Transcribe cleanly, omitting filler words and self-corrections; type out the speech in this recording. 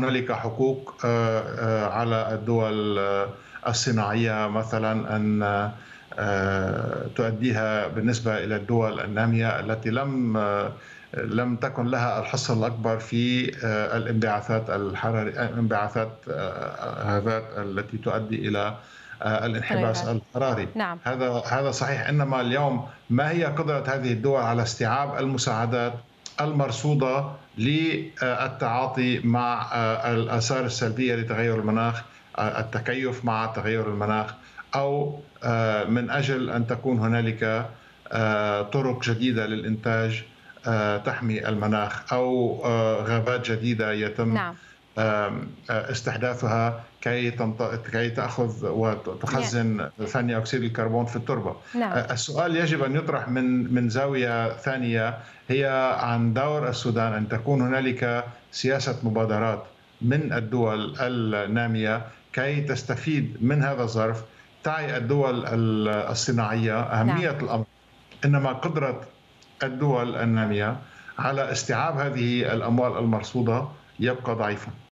هنالك حقوق على الدول الصناعية مثلا أن تؤديها بالنسبة إلى الدول النامية التي لم تكن لها الحصة الأكبر في الانبعاثات الحرارية، التي تؤدي إلى الانحباس الحراري. نعم. هذا صحيح، إنما اليوم ما هي قدرة هذه الدول على استيعاب المساعدات المرصودة للتعاطي مع الآثار السلبية لتغير المناخ، التكيف مع تغير المناخ، أو من أجل أن تكون هنالك طرق جديدة للإنتاج تحمي المناخ، أو غابات جديدة يتم استحداثها كي تأخذ وتخزن ثاني أكسيد الكربون في التربة. السؤال يجب أن يطرح من زاوية ثانية، هي عن دور السودان أن تكون هنالك سياسة مبادرات من الدول النامية كي تستفيد من هذا الظرف. تعي الدول الصناعية أهمية الأمر، إنما قدرة الدول النامية على استيعاب هذه الأموال المرصودة يبقى ضعيفا.